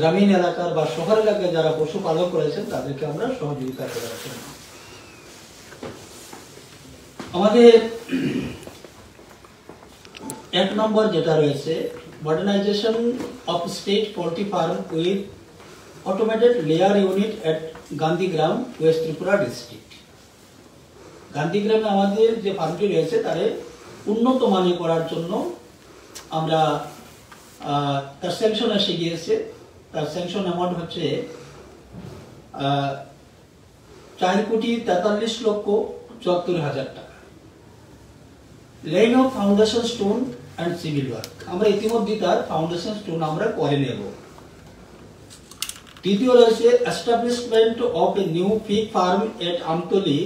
ग्रामीण एलाकार बा शहर एलाकाय जारा पशुपालक रयेछेन तादेरके आमरा सहयोगिता कরার জন্য আমাদের এক নম্বর যেটা রয়েছে modernisation of state poultry farm with automated layer unit at Gandhigram West Tripura district. গান্ধীগ্রামে আমাদের যে ফার্মটি রয়েছে তারে উন্নত মানের করার জন্য আমরা তার স্যাংশন এসে গিয়েছে। তার স্যাংশন অ্যামাউন্ট হচ্ছে 4,43,74,000 টাকা। Laying of foundation stone and civil work, আমরা ইতিমধ্যে তার ফাউন্ডেশন স্টোন আমরা করে নেব। তৃতীয় রয়েছে establishment of a new pig farm at Amtali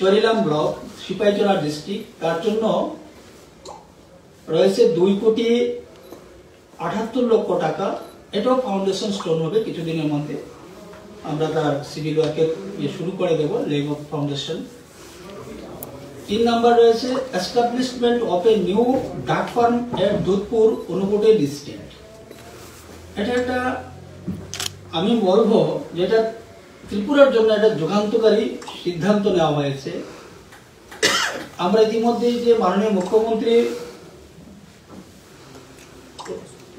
Charilam block Sepahijala district, তার জন্য রয়েছে 2,78,00,000 টাকা। এটাও ফাউন্ডেশন স্টোন হবে, কিছুদিনের মধ্যে আমরা তার সিভিল ওয়ার্কের শুরু করে দেব, লেগ অফ ফাউন্ডেশন। 3 নম্বর রয়েছে establishment of a new duck farm at Dudhpur অনুকোটে district. এটা একটা আমি বলবো যেটা ত্রিপুরার জন্য একটা যুগান্তকারী সিদ্ধান্ত নেওয়া হয়েছে। আমরা ইতিমধ্যে যে মাননীয় মুখ্যমন্ত্রী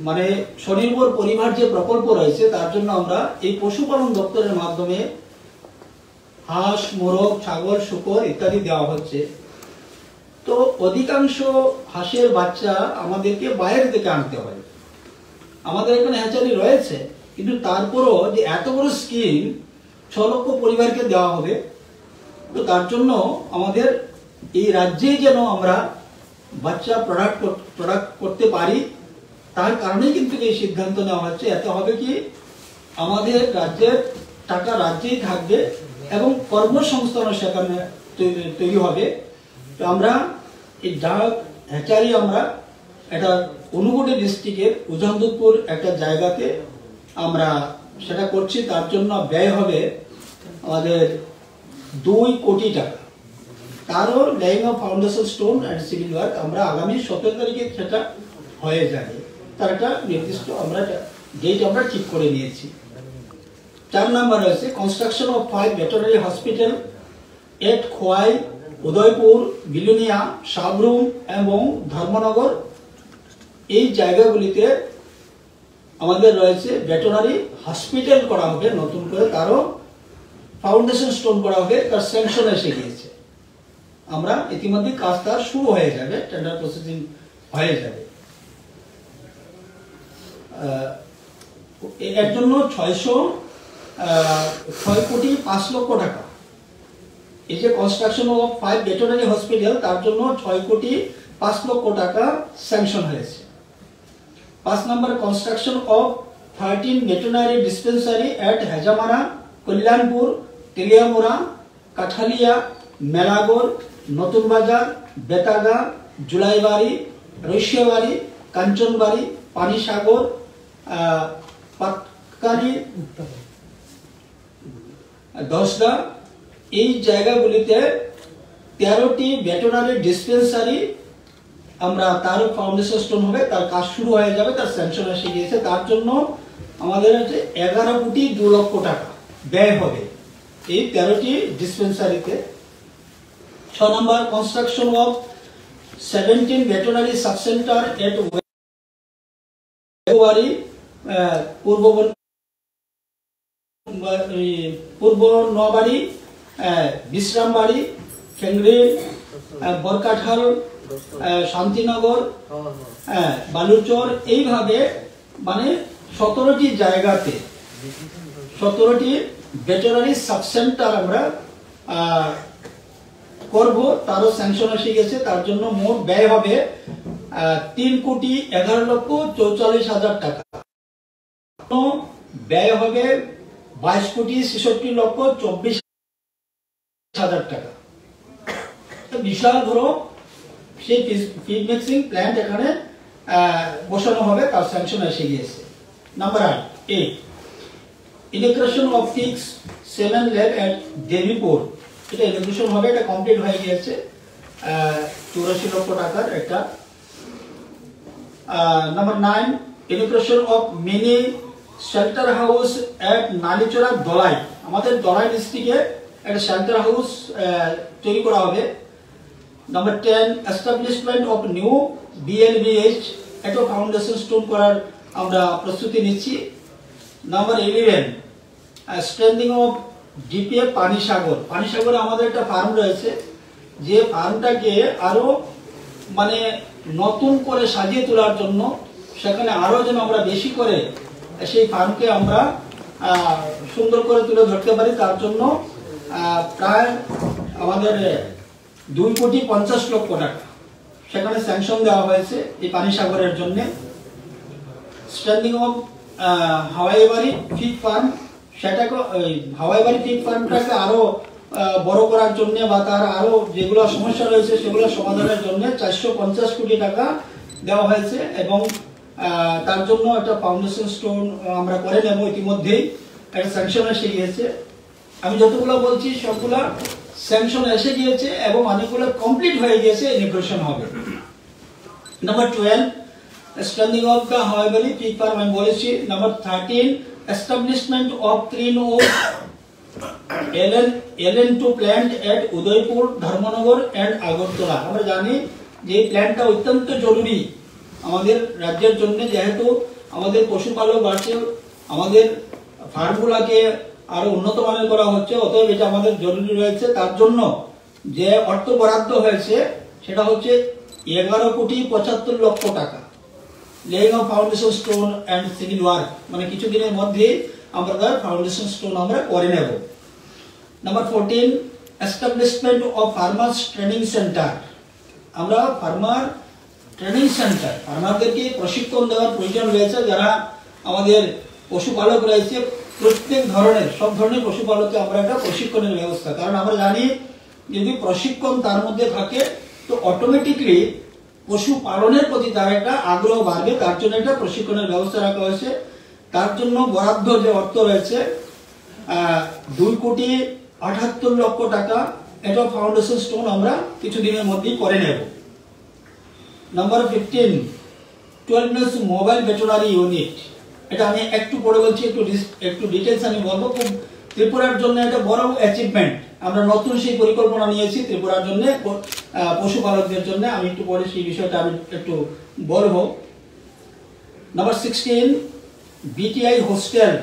মানে স্বনির্ভর পরিবার যে প্রকল্প রয়েছে তার জন্য আমরা এই পশুপালন দপ্তরের মাধ্যমে হাঁস, মোরগ, ছাগল, শূকর ইত্যাদি দেওয়া হচ্ছে। তো অধিকাংশ হাঁসের বাচ্চা আমাদেরকে বাইরে থেকে আনতে হয়, আমাদের এখানে হ্যাচারি রয়েছে, কিন্তু তারপরও যে এত বড় স্কিম 6 লক্ষ পরিবারকে দেওয়া হবে, তো তার জন্য আমাদের এই রাজ্যেই যেন আমরা বাচ্চা প্রোডাক্ট করতে পারি, তার কারণে কিন্তু এই সিদ্ধান্ত নেওয়া হচ্ছে। এতে হবে কি আমাদের রাজ্যের টাকা রাজ্যেই থাকবে এবং কর্মসংস্থানও সেখানে তৈরি হবে। তো আমরা এই ডাক হ্যাচারি আমরা এটা অনুগুটি ডিস্ট্রিক্টের উজানদপুর একটা জায়গাতে আমরা সেটা করছি, তার জন্য ব্যয় হবে আমাদের 2 কোটি টাকা। তারও laying of foundation stone and civil work আমরা আগামী 17 তারিখে সেটা হয়ে যাবে, তার একটা নির্দিষ্ট আমরা ডেট আমরা ঠিক করে নিয়েছি। 4 নম্বর রয়েছে construction of 5 veterinary hospital at Khowai, Udaipur, Belonia, Sabroom এবং ধর্মনগর। এই জায়গাগুলিতে আমাদের রয়েছে ভেটেরিনারি হসপিটাল করা হবে নতুন করে, তারও ফাউন্ডেশন স্টোন করা হবে, তার স্যাংশন এসে গিয়েছে, আমরা ইতিমধ্যে কাজ তার শুরু হয়ে যাবে, টেন্ডার প্রসেসিং হয়ে যাবে। এর জন্য 6,06,05,00,000 টাকা। এই যে কনস্ট্রাকশন অফ 5 ভেটেরিনারি হসপিটাল তার জন্য 6,05,00,000 টাকা স্যাংশন হয়েছে। 5 নম্বর construction of 13 veterinary dispensary at Hezamara, Kalyanpur, Teliamura, Kathalia, Melaghar, Natun Bazar, Betaga, Julaibari, রৈশিয়াবাড়ি, Kanchanbari, পানি সাগর, পাটকালি, দশদা। এই জায়গাগুলিতে 13টি ভেটেরিনারি ডিসপেন্সারি আমরা তার ফাউন্ডেশন স্টোন হবে, তার কাজ শুরু হয়ে যাবে, তার স্যাংশন এসে গিয়েছে, তার জন্য আমাদের হচ্ছে 11,02,00,000 টাকা ব্যয় হবে এই 13টি ডিসপেন্সারিতে। 6 নম্বর construction of 17 veterinary sub centre at Wari, Purba Nabari, বিশ্রামবাড়ি, খেংড়ি, বরকাঠাল, Shantinagar, Baluchar, এইভাবে মানে 17টি জায়গাতে 17টি ভেটেরিনারি সাব সেন্টার আমরা করব, তারও স্যাংশন এসে গেছে, তার জন্য মোট ব্যয় হবে 3,11,44,000 টাকা। ব্যয় হবে 22,66,24,000 টাকা। বিশাল বড় সেই ফিড মিক্সিং প্ল্যান্ট এখানে বসানো হবে, তার স্যাংশন এসে গিয়েছে। Number 8 inauguration of 6-7 lab at Debipur, এটা ইনোগ্রেশন হবে, এটা কমপ্লিট হয়ে গিয়েছে, 84,00,000 টাকার একটা। Number 9 inauguration of mini shelter house at Nalicherra Dhalai हमारे दलाई डिस्ट्रिक्टे एक शेल्टर हाउस तैयारी करा होगे। Number 10 establishment of new BLBH एक फाउंडेशन स्टोन करार আমরা প্রস্তুতি নিচ্ছি। নাম্বার 11 স্ট্যান্ডিং অফ জিপিএ পানি সাগর আমাদের একটা ফার্ম রয়েছে যে ফার্মটাকে আরো মানে নতুন করে সাজিয়ে তোলার জন্য সেখানে আরো যেন আমরা বেশি করে সেই ফার্মকে আমরা সুন্দর করে তুলে ধরতে পারি তার জন্য প্রায় আমাদের 2 কোটি 50 লক্ষ টাকা সেখানে স্যাংশন দেওয়া হয়েছে এই পানি সাগরের জন্য। स्टैंडिंग ऑफ हवाई बाड़ी फिग फार्म हवाई बाड़ी फिग फार्मटाके आरो बड़ो करार जन्य बा तार आरो जेगुलो समस्या रयेछे सेगुलो समाधानेर जन्य 450 कोटी टाका देওয়া হয়েছে এবং তার জন্য একটা ফাউন্ডেশন স্টোন আমরা করে নেব ইতিমধ্যেই একটা স্যাংশন এসে গিয়েছে। আমি যতগুলো বলছি সবগুলা স্যাংশন এসে গিয়েছে এবং অনেকগুলো কমপ্লিট হয়ে গিয়েছে ইনগ্রেশন হবে। Number 12 standing of the Hawai Bari pig farm and policy. Number 13 establishment of 3 LN2 plant at Udaipur Dharmanagar and Agartala আমরা জানি যে প্ল্যান্টটা অত্যন্ত জরুরি আমাদের রাজ্যের জন্য যেহেতু আমাদের পশুপালক বাড়ছে আমাদের ফার্মগুলোকে আরো উন্নতমানের করা হচ্ছে অতএব এটা আমাদের জরুরি রয়েছে তার জন্য যে অর্থ বরাদ্দ হয়েছে সেটা হচ্ছে 11 কোটি 75 লক্ষ টাকা। Laying of foundation stone and civil work माने কিছুদিনের মধ্যে আমরা তার ফাউন্ডেশন স্টোন আমরা করে নেব। Number 14 establishment of farmers training centre আমরা ফার্মার ট্রেনিং সেন্টার ফার্মারদেরকে প্রশিক্ষণ দেওয়ার প্রয়োজন রয়েছে যারা আমাদের পশুপালক রয়েছে প্রত্যেক ধরনের সব ধরনের পশুপালককে আমরা একটা প্রশিক্ষণের ব্যবস্থা কারণ আমরা জানি যদি প্রশিক্ষণ তার মধ্যে থাকে তো অটোমেটিক্যালি পশুপালনের প্রতি তার একটা আগ্রহ বাড়বে তার জন্য একটা প্রশিক্ষণের ব্যবস্থা রাখা হয়েছে তার জন্য বরাদ্দ যে অর্থ রয়েছে 2 কোটি 78 লক্ষ টাকা এটা ফাউন্ডেশন স্টোন আমরা কিছুদিনের মধ্যেই করে নেব। নাম্বার 15 12 মোবাইল ভেটেরিনারি ইউনিট এটা আমি একটু পরে বলছি একটু ডিটেইলস আমি বলবো খুব ত্রিপুরার জন্য এটা বড় অ্যাচিভমেন্ট আমরা নতুন সেই পরিকল্পনা নিয়েছি ত্রিপুরার জন্য পশুপালকদের জন্য আমি একটু পরে সেই বিষয়টা আমি একটু বলবো। নাম্বার 16 BTI হোস্টেল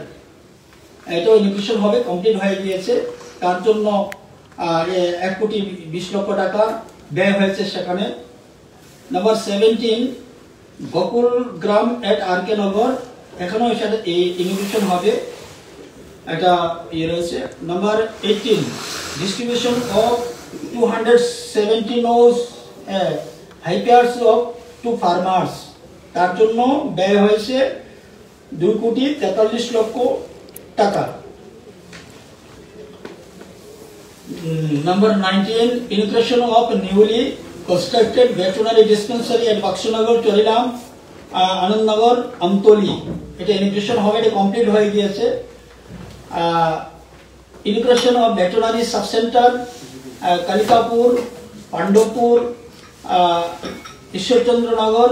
এটা ইনক্লুশন হবে কমপ্লিট হয়ে গিয়েছে তার জন্য 1 কোটি 20 লক্ষ টাকা ব্যয় হয়েছে সেখানে। নাম্বার 17 গোকুল গ্রাম এট আরকেনগর এখনো সেটা ইনক্লুশন হবে এটা ইয়ে রয়েছে। নাম্বার 18 ডিস্ট্রিবিউশন অফ 270 নোজ হাইপার্স অফ টু ফার্মার্স তার জন্য ব্যয় হয়েছে 2 কোটি 43 লক্ষ টাকা। Number 19 inclusion of newly constructed veterinary dispensary at Boxanagar Charilam Anandanagar Amtali এটা ইনক্লুশন হবে এটা কমপ্লিট হয়ে গিয়েছে। Inauguration of veterinary sub centre Kalikapur Pandavpur Ishwarchandra Nagar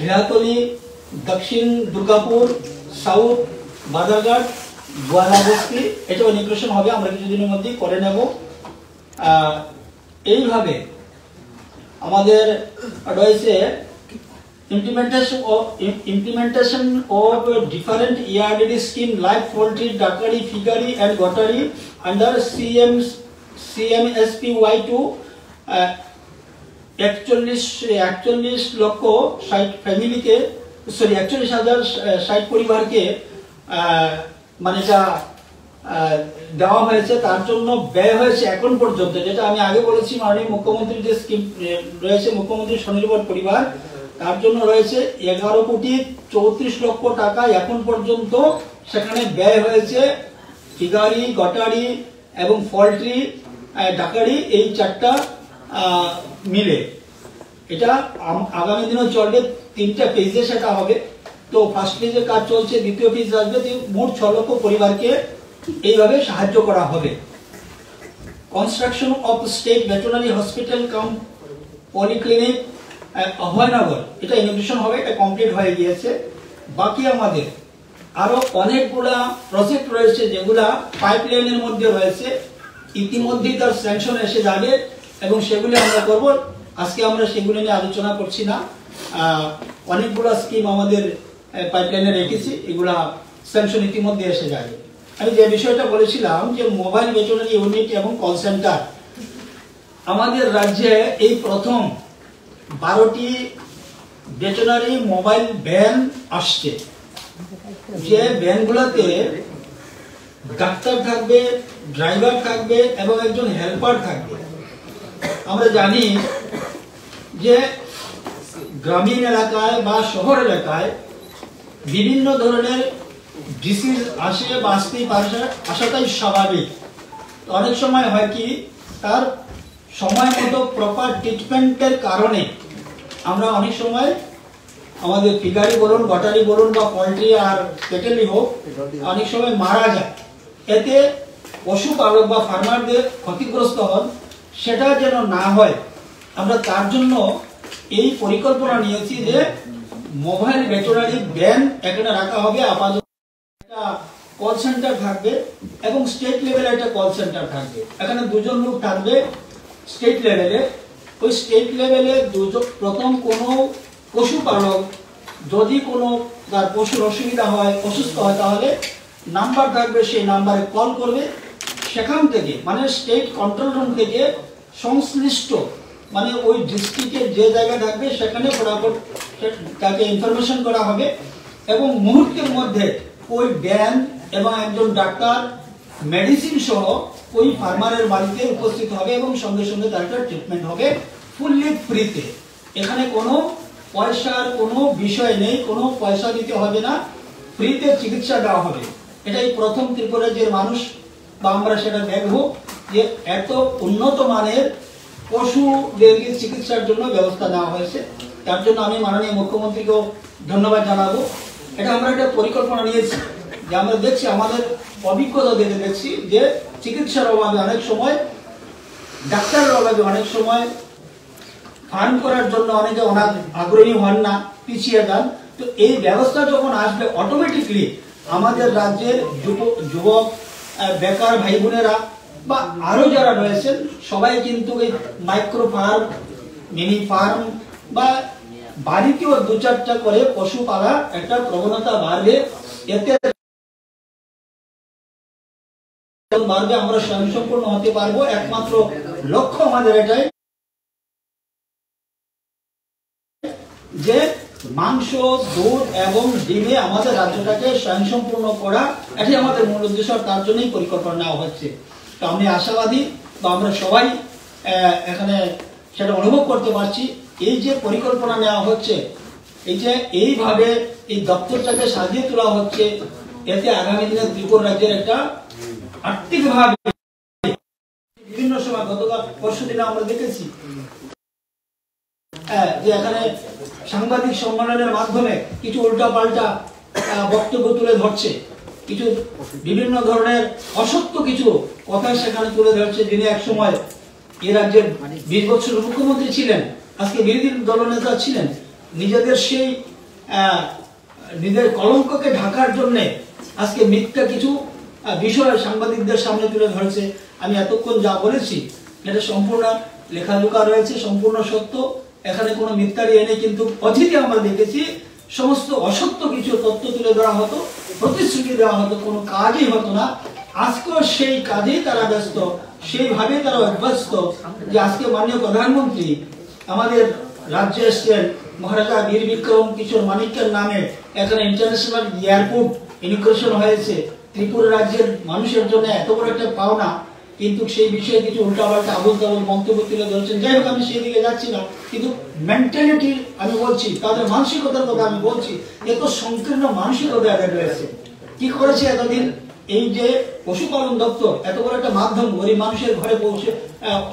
Ghiratali Dakshin Durgapur south Bazarghat गोयालाबस्ती Etah inauguration होबे आमरा किछुदिनेर मध्येई करे नेब। एई भावे आमादेर रयेछे implementation of different ERDD scheme like poultry, duckery, piggery and goatery under CMSPY2 41 লক্ষ 60 family के सॉरी 41,060 परिवार के माने जा দেওয়া হয়েছে তার জন্য ব্যয় হয়েছে এখন পর্যন্ত যেটা আমি আগে বলেছি মাননীয় মুখ্যমন্ত্রী যে স্কিম রয়েছে মুখ্যমন্ত্রী স্বনির্ভর পরিবার তার জন্য রয়েছে 11 কোটি 34 লক্ষ টাকা এখন পর্যন্ত সেখানে ব্যয় হয়েছে ফিগারি গটারি এবং পোল্ট্রি ডাকারি এই চারটা মিলে এটা আগামী দিনে চলবে তিনটা পেজে সেটা হবে তো ফার্স্ট পেজে কাজ চলছে দ্বিতীয় পেজ আসবে মোট 6 লক্ষ পরিবারকে এইভাবে সাহায্য করা হবে। Construction of state veterinary hospital cum polyclinic Abhaynagar এটা ইনগ্রেশন হবে এটা কমপ্লিট হয়ে গিয়েছে বাকি আমাদের আরো অনেকগুলা প্রজেক্ট রয়েছে যেগুলা পাইপলাইনের মধ্যে রয়েছে ইতিমধ্যে তার স্যাংশন এসে যাবে এবং সেগুলো আমরা করব আজকে আমরা সেগুলো নিয়ে আলোচনা করছি না অনেকগুলা স্কিম আমাদের পাইপলাইনে রেখেছি এগুলা স্যাংশন ইতিমধ্যে এসে যাবে আমি যে বিষয়টা বলেছিলাম যে মোবাইল ভেটেরিনারি ইউনিট এবং কল সেন্টার আমাদের রাজ্যে এই প্রথম 12টি ভেটেরিনারি মোবাইল ভ্যান আসছে যে ভ্যানগুলোতে ডাক্তার থাকবে ড্রাইভার থাকবে এবং একজন হেল্পার থাকবে আমরা জানি যে গ্রামীণ এলাকায় বা শহর এলাকায় বিভিন্ন ধরনের ডিসিজ আসে বাস্তি পাশে আসাটাই স্বাভাবিক অনেক সময় হয় কি তার সময় মতো প্রপার ট্রিটমেন্টের কারণে আমরা অনেক সময় আমাদের পিগারি বলুন গটারি বলুন বা পোলট্রি আর কেটেলি হোক অনেক সময় মারা যায় এতে পশুপালক বা ফার্মারদের ক্ষতিগ্রস্ত হন সেটা যেন না হয় আমরা তার জন্য এই পরিকল্পনা নিয়েছি যে মোবাইল ভেটেরিনারি ভ্যান এখানে রাখা হবে আপাতত একটা কল সেন্টার থাকবে এবং স্টেট লেভেলে একটা কল সেন্টার থাকবে এখানে দুজন লোক থাকবে স্টেট লেভেলে ওই স্টেট লেভেলে দুজন প্রথম কোনো পশুপালক যদি কোনো তার পশুর অসুবিধা হয় অসুস্থ হয় তাহলে নাম্বার থাকবে সেই নাম্বারে কল করবে সেখান থেকে মানে স্টেট কন্ট্রোল রুম থেকে সংশ্লিষ্ট মানে ওই ডিস্ট্রিক্টের যে জায়গা থাকবে সেখানে ফটাফট তাকে ইনফরমেশন করা হবে এবং মুহূর্তের মধ্যে ওই ভ্যান এবং একজন ডাক্তার মেডিসিন সহ ওই ফার্মারের বাড়িতে উপস্থিত হবে এবং সঙ্গে সঙ্গে তার একটা ট্রিটমেন্ট হবে ফুললি ফ্রিতে এখানে কোনো পয়সার কোনো বিষয় নেই কোনো পয়সা দিতে হবে না ফ্রিতে চিকিৎসা দেওয়া হবে এটাই প্রথম ত্রিপুরা যে মানুষ বা আমরা সেটা দেখবো যে এত উন্নত মানের পশুদের চিকিৎসার জন্য ব্যবস্থা দেওয়া হয়েছে তার জন্য আমি মাননীয় মুখ্যমন্ত্রীকেও ধন্যবাদ জানাবো এটা আমরা একটা পরিকল্পনা নিয়েছি যে আমরা দেখছি আমাদের অভিজ্ঞতা থেকে দেখছি যে চিকিৎসার অভাবে অনেক সময় ডাক্তারের অভাবে অনেক সময় ফার্ম করার জন্য অনেকে আগ্রহী হন না পিছিয়ে যান তো এই ব্যবস্থা যখন আসবে অটোমেটিকলি আমাদের রাজ্যের যুবক বেকার ভাই বোনেরা বা আরও যারা রয়েছেন সবাই কিন্তু এই মাইক্রো ফার্ম মিনি ফার্ম বা বাড়িতেও দু চারটা করে পশু পালা একটা প্রবণতা বাড়বে এতে বাড়বে আমরা স্বয়ংসম্পূর্ণ হতে পারবো একমাত্র লক্ষ্য আমাদের এটাই যে মাংস দুধ এবং ডিমে আমাদের রাজ্যটাকে স্বয়ংসম্পূর্ণ করা এটাই আমাদের মূল উদ্দেশ্য তার জন্যই পরিকল্পনা নেওয়া হচ্ছে তো আমি আশাবাদী বা আমরা সবাই এখানে সেটা অনুভব করতে পারছি এই যে পরিকল্পনা নেওয়া হচ্ছে এই যে এইভাবে এই দপ্তরটাকে সাজিয়ে তোলা হচ্ছে এতে আগামী দিনে ত্রিপুরা রাজ্যের একটা আর্থিকভাবে বিভিন্ন সময় গতকাল পরশু দিনে আমরা দেখেছি যে এখানে সাংবাদিক সম্মেলনের মাধ্যমে কিছু উল্টাপাল্টা বক্তব্য তুলে ধরছে কিছু বিভিন্ন ধরনের অসত্য কিছু কথা সেখানে তুলে ধরছে যিনি একসময় এই রাজ্যের ২০ বছরের মুখ্যমন্ত্রী ছিলেন আজকে বিরোধী দলনেতা ছিলেন নিজেদের সেই নিজের কলঙ্ককে ঢাকার জন্যে আজকে মিথ্যা কিছু বিষয় সাংবাদিকদের সামনে তুলে ধরছে আমি এতক্ষণ যা বলেছি এটা সম্পূর্ণ লেখাজোখা রয়েছে সম্পূর্ণ সত্য এখানে কোনো মিথ্যার ইয়ে নেই কিন্তু অতীতে আমরা দেখেছি সমস্ত অসত্য কিছু তথ্য তুলে ধরা হতো প্রতিশ্রুতি দেওয়া হতো কোনো কাজই হতো না আজকেও সেই কাজেই তারা ব্যস্ত সেইভাবে তারা অভ্যস্ত যে আজকে মাননীয় প্রধানমন্ত্রী আমাদের রাজ্যে এসছেন মহারাজা বীর বিক্রম কিশোর মানিক্যের নামে এখানে ইন্টারন্যাশনাল এয়ারপোর্ট ইনোগ্রেশন হয়েছে ত্রিপুরা রাজ্যের মানুষের জন্য এত বড় একটা পাওনা কিন্তু সেই বিষয়ে কিছু উল্টাপাল্টা আবুল তাবুল মন্তব্য তুলে ধরছেন যাই হোক আমি সেই দিকে যাচ্ছি না কিন্তু মেন্টালিটি আমি বলছি তাদের মানসিকতার কথা আমি বলছি এত সংকীর্ণ মানসিকতা এদের রয়েছে কি করেছে এতদিন এই যে পশুপালন দপ্তর এত বড় একটা মাধ্যম গরিব মানুষের ঘরে পৌঁছে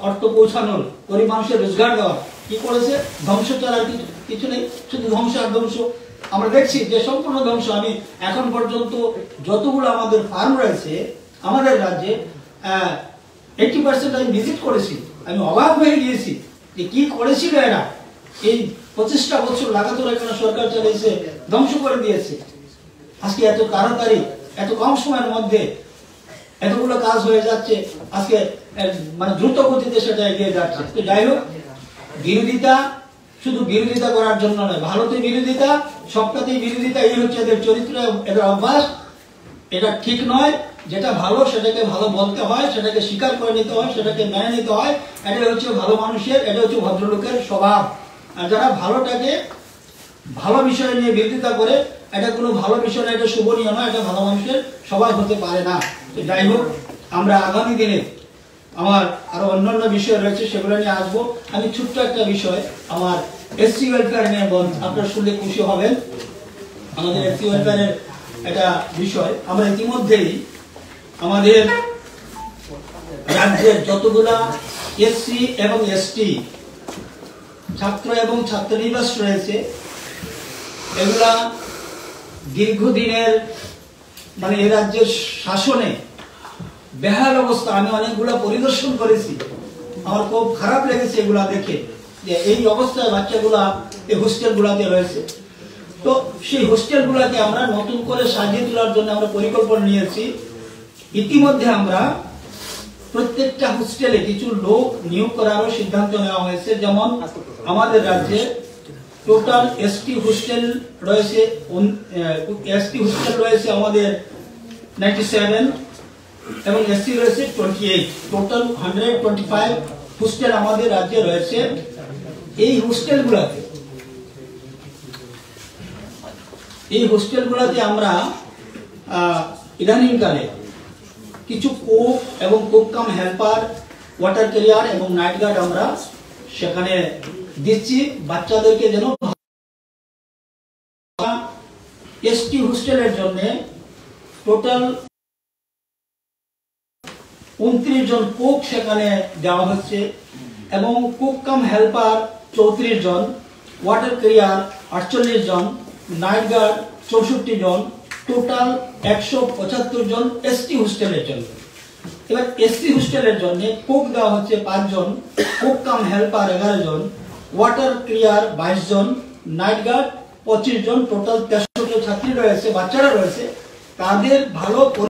অর্থ পৌঁছানোর গরিব মানুষের রোজগার দেওয়া কি করেছে ধ্বংস ছাড়া কিছু নেই শুধু ধ্বংস আর ধ্বংস আমরা দেখছি যে সম্পূর্ণ ধ্বংস আমি এখন পর্যন্ত যতগুলো আমাদের ফার্ম রয়েছে আমাদের রাজ্যে 80% আমি ভিজিট করেছি আমি অবাক হয়ে গিয়েছি যে কি করেছিল এরা এই पचिशा बचर लगातार एखाने सरकार चालिয়েছে ধ্বংস করে দিয়েছে। আজকে এত তাড়াতাড়ি এত কম সময়ের মধ্যে এতগুলো কাজ হয়ে যাচ্ছে, আজকে মানে দ্রুত গতিতে সেটা এগিয়ে যাচ্ছে। তো যাই হোক, বিরোধিতা শুধু বিরোধিতা করার জন্য নয়, ভারতের বিরোধিতা সবটাতেই বিরোধিতা, এই হচ্ছে এদের চরিত্র, এদের অভ্যাস। এটা ঠিক নয়, যেটা ভালো সেটাকে ভালো বলতে হয়, সেটাকে স্বীকার করে নিতে হয়, সেটাকে মেনে নিতে হয়। এটা হচ্ছে ভালো মানুষের, এটা হচ্ছে ভদ্রলোকের স্বভাব। আর যারা ভালোটাকে ভালো বিষয় নিয়ে বিরোধিতা করে, এটা কোনো ভালো বিষয় না, এটা শুভনীয় নয়, এটা ভালো মানুষের স্বভাব হতে পারে না। যাই হোক, আমরা আগামী দিনে আমার আরো অন্যান্য বিষয় রয়েছে, সেগুলো নিয়ে আসবো। আমি ছোট্ট একটা বিষয়, আমার এসসি ওয়েলফেয়ার নিয়ে আপনারা শুনলে খুশি হবেন। আমাদের এসসি ওয়েলফেয়ারের একটা বিষয়, আমরা ইতিমধ্যেই আমাদের রাজ্যের যতগুলা এসসি এবং এসটি ছাত্র এবং ছাত্রীবাস রয়েছে, এগুলা দীর্ঘদিনের মানে এই রাজ্যের শাসনে বেহাল অবস্থা। আমি অনেকগুলা পরিদর্শন করেছি, আমার খুব খারাপ লেগেছে এগুলা দেখে, যে এই অবস্থায় বাচ্চাগুলা এই হোস্টেলগুলাতে রয়েছে। তো সেই হোস্টেলগুলাকে আমরা নতুন করে সাজিয়ে তোলার জন্য আমরা পরিকল্পনা নিয়েছি। ইতিমধ্যে আমরা প্রত্যেকটা হোস্টেলে কিছু লোক নিয়োগ করারও সিদ্ধান্ত নেওয়া হয়েছে। যেমন আমাদের রাজ্যে টোটাল এসটি হোস্টেল রয়েছে, এসটি হোস্টেল রয়েছে আমাদের 97 এবং এসসি রয়েছে 28, টোটাল 125 হোস্টেল আমাদের রাজ্যে রয়েছে। এই হোস্টেলগুলোতে আমরা ইদানিংকালে কিছু কোক এবং cook cum helper, water carrier এবং নাইট গার্ড আমরা সেখানে দিচ্ছি, বাচ্চাদেরকে যেন এসটি হোস্টেলের জন্য টোটাল 29 জন কোক সেখানে দেওয়া হচ্ছে এবং কোক কাম হেল্পার 34 জন, ওয়াটার ক্যারিয়ার 48 জন, নাইট গার্ড 64 জন, টোটাল 175 জন এসটি হোস্টেলের জন্য। এবার এসটি হোস্টেলের জন্য কোক দেওয়া হচ্ছে 5 জন, কোক কাম হেল্পার 11 জন, ওয়াটার ক্লিয়ার 22 জন, নাইট গার্ড 25 জন, টোটাল 63 ছাত্রী রয়েছে, বাচ্চারা রয়েছে। তাদের ভালো